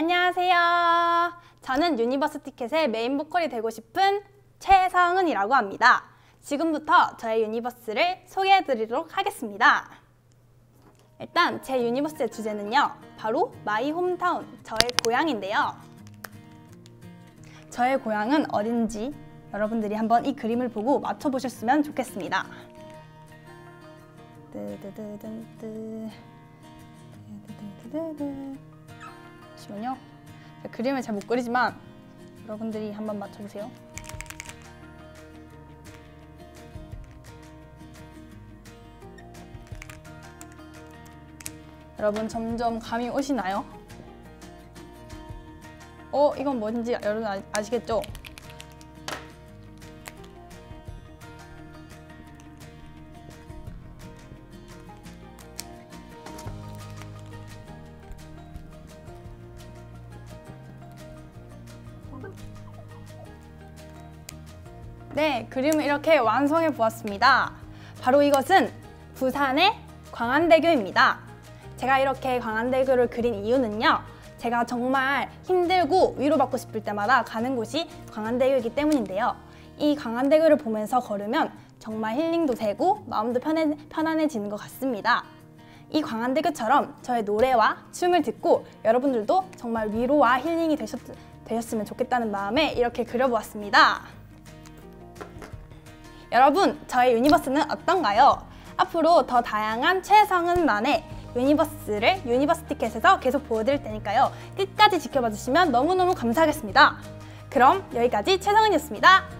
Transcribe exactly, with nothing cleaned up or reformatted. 안녕하세요. 저는 유니버스 티켓의 메인 보컬이 되고 싶은 최성은이라고 합니다. 지금부터 저의 유니버스를 소개해드리도록 하겠습니다. 일단 제 유니버스의 주제는요, 바로 마이 홈타운, 저의 고향인데요. 저의 고향은 어딘지 여러분들이 한번 이 그림을 보고 맞춰보셨으면 좋겠습니다. 잠시만요. 제가 그림을 잘 못 그리지만 여러분들이 한번 맞춰보세요. 여러분 점점 감이 오시나요? 어? 이건 뭔지 여러분 아, 아시겠죠? 네, 그림을 이렇게 완성해 보았습니다. 바로 이것은 부산의 광안대교입니다. 제가 이렇게 광안대교를 그린 이유는요, 제가 정말 힘들고 위로받고 싶을 때마다 가는 곳이 광안대교이기 때문인데요. 이 광안대교를 보면서 걸으면 정말 힐링도 되고 마음도 편해, 편안해지는 것 같습니다. 이 광안대교처럼 저의 노래와 춤을 듣고 여러분들도 정말 위로와 힐링이 되셨, 되셨으면 좋겠다는 마음에 이렇게 그려보았습니다. 여러분, 저의 유니버스는 어떤가요? 앞으로 더 다양한 최성은만의 유니버스를 유니버스 티켓에서 계속 보여드릴 테니까요. 끝까지 지켜봐 주시면 너무너무 감사하겠습니다. 그럼 여기까지 최성은이었습니다.